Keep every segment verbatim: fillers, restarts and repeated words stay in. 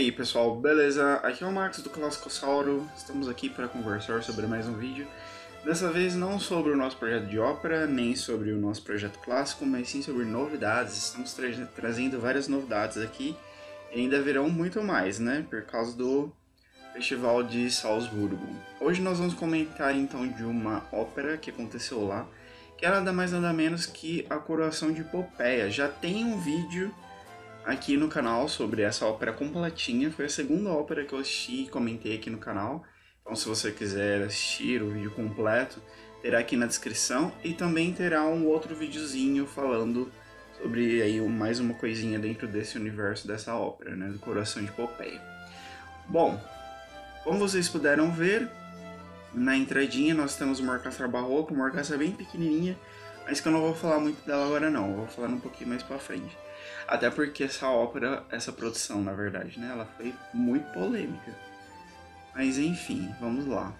aí, pessoal, beleza? Aqui é o Max do Classicossauro, estamos aqui para conversar sobre mais um vídeo. Dessa vez não sobre o nosso projeto de ópera, nem sobre o nosso projeto clássico, mas sim sobre novidades. Estamos tra trazendo várias novidades aqui e ainda virão muito mais, né? Por causa do Festival de Salzburgo. Hoje nós vamos comentar então de uma ópera que aconteceu lá, que é nada mais nada menos que a Coroação de Popeia. Já tem um vídeo aqui no canal sobre essa ópera completinha, foi a segunda ópera que eu assisti e comentei aqui no canal. Então se você quiser assistir o vídeo completo, terá aqui na descrição e também terá um outro videozinho falando sobre aí mais uma coisinha dentro desse universo dessa ópera, né, do Coração de Popeia. Bom, como vocês puderam ver, na entradinha nós temos uma orquestra barroca, uma orquestra bem pequenininha, mas que eu não vou falar muito dela agora não, eu vou falar um pouquinho mais pra frente. Até porque essa ópera, essa produção na verdade, né, ela foi muito polêmica. Mas enfim, vamos lá.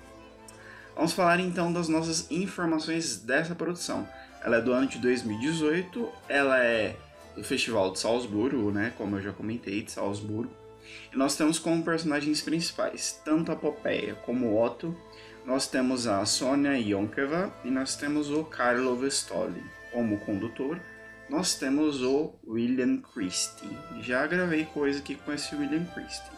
Vamos falar então das nossas informações dessa produção. Ela é do ano de dois mil e dezoito, ela é do Festival de Salzburgo, né, como eu já comentei, de Salzburgo. E nós temos como personagens principais, tanto a Popeia como o Otto, nós temos a Sônia Yonkeva e nós temos o Karlo Vestoli como condutor. Nós temos o William Christie. Já gravei coisa aqui com esse William Christie.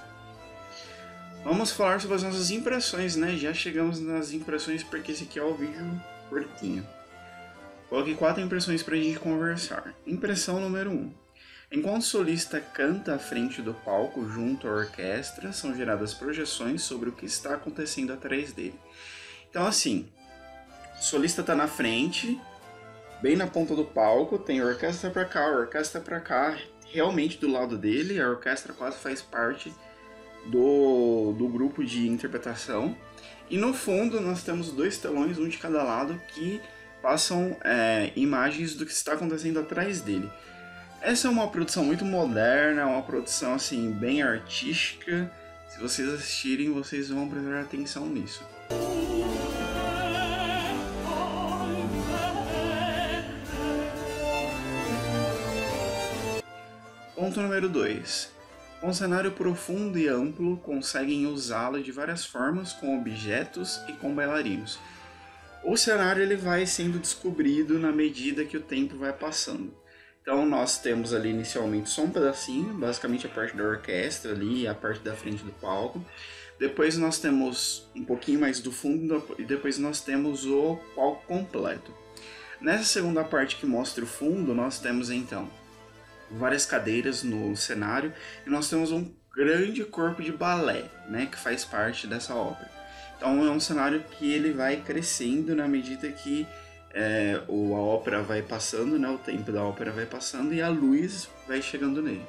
Vamos falar sobre as nossas impressões, né? Já chegamos nas impressões porque esse aqui é o vídeo curtinho. Coloquei quatro impressões pra gente conversar. Impressão número um. Enquanto o solista canta à frente do palco junto à orquestra, são geradas projeções sobre o que está acontecendo atrás dele. Então assim, o solista tá na frente, bem na ponta do palco, tem a orquestra pra cá, a orquestra pra cá, realmente do lado dele, a orquestra quase faz parte do, do grupo de interpretação. E no fundo nós temos dois telões, um de cada lado, que passam é, imagens do que está acontecendo atrás dele. Essa é uma produção muito moderna, uma produção assim, bem artística. Se vocês assistirem, vocês vão prestar atenção nisso. Ponto número dois. Com um cenário profundo e amplo, conseguem usá-lo de várias formas, com objetos e com bailarinos. O cenário ele vai sendo descobrido na medida que o tempo vai passando. Então nós temos ali inicialmente só um pedacinho, basicamente a parte da orquestra ali, a parte da frente do palco. Depois nós temos um pouquinho mais do fundo e depois nós temos o palco completo. Nessa segunda parte que mostra o fundo, nós temos então várias cadeiras no cenário e nós temos um grande corpo de balé, né, que faz parte dessa ópera. Então é um cenário que ele vai crescendo na medida que é, a ópera vai passando, né, o tempo da ópera vai passando e a luz vai chegando nele.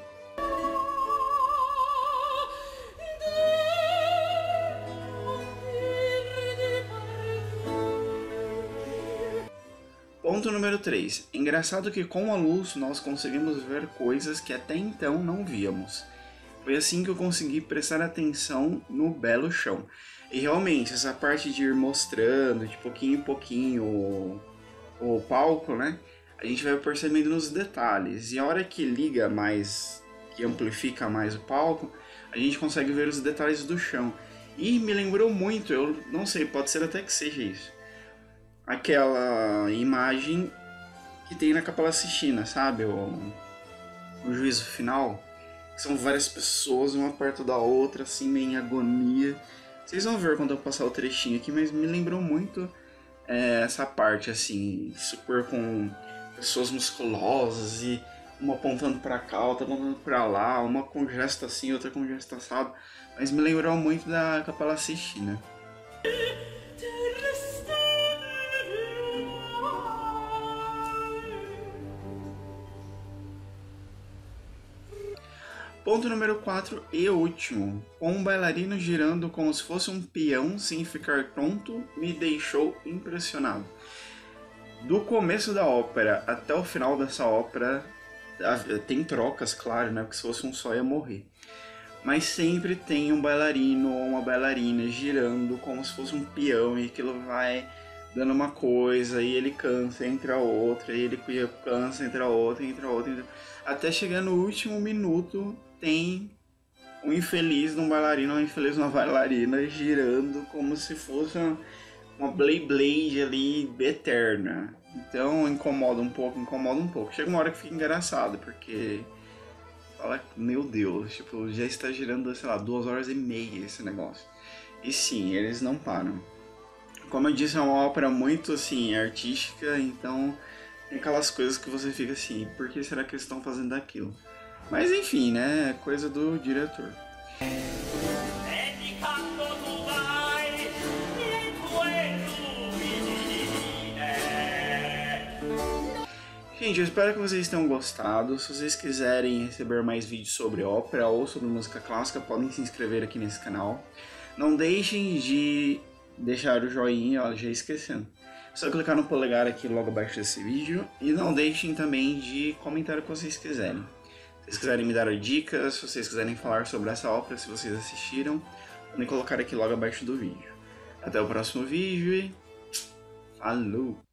Ponto número três. Engraçado que com a luz nós conseguimos ver coisas que até então não víamos. Foi assim que eu consegui prestar atenção no belo chão. E realmente, essa parte de ir mostrando de pouquinho em pouquinho o, o palco, né? A gente vai percebendo nos detalhes. E a hora que liga mais, que amplifica mais o palco, a gente consegue ver os detalhes do chão. E me lembrou muito, eu não sei, pode ser até que seja isso, aquela imagem que tem na Capela Sistina, sabe? O, o juízo final. São várias pessoas, uma perto da outra, assim, meio em agonia. Vocês vão ver quando eu passar o trechinho aqui, mas me lembrou muito é, essa parte, assim, super com pessoas musculosas e uma apontando pra cá, outra apontando pra lá, uma com gesto assim, outra com gesto assado. Mas me lembrou muito da Capela Sistina. Ponto número quatro e último. Com um bailarino girando como se fosse um peão sem ficar tonto, me deixou impressionado. Do começo da ópera até o final dessa ópera, tem trocas, claro, né? Porque se fosse um só ia morrer. Mas sempre tem um bailarino ou uma bailarina girando como se fosse um peão e aquilo vai dando uma coisa e ele cansa, entra outra, e ele cansa, entra outra, entra outra, entra... até chegar no último minuto. Tem um infeliz de um bailarino, um infeliz de uma bailarina girando como se fosse uma, uma Beyblade ali eterna. Então incomoda um pouco, incomoda um pouco. Chega uma hora que fica engraçado, porque fala, meu Deus, tipo, já está girando, sei lá, duas horas e meia esse negócio. E sim, eles não param. Como eu disse, é uma ópera muito, assim, artística, então tem aquelas coisas que você fica assim, por que será que eles estão fazendo aquilo? Mas enfim, né, é coisa do diretor. Gente, eu espero que vocês tenham gostado. Se vocês quiserem receber mais vídeos sobre ópera ou sobre música clássica, podem se inscrever aqui nesse canal. Não deixem de deixar o joinha, ó, já esquecendo. É só clicar no polegar aqui logo abaixo desse vídeo. E não deixem também de comentar o que vocês quiserem. Se vocês quiserem me dar dicas, se vocês quiserem falar sobre essa ópera, se vocês assistiram, podem colocar aqui logo abaixo do vídeo. Até o próximo vídeo e... Falou!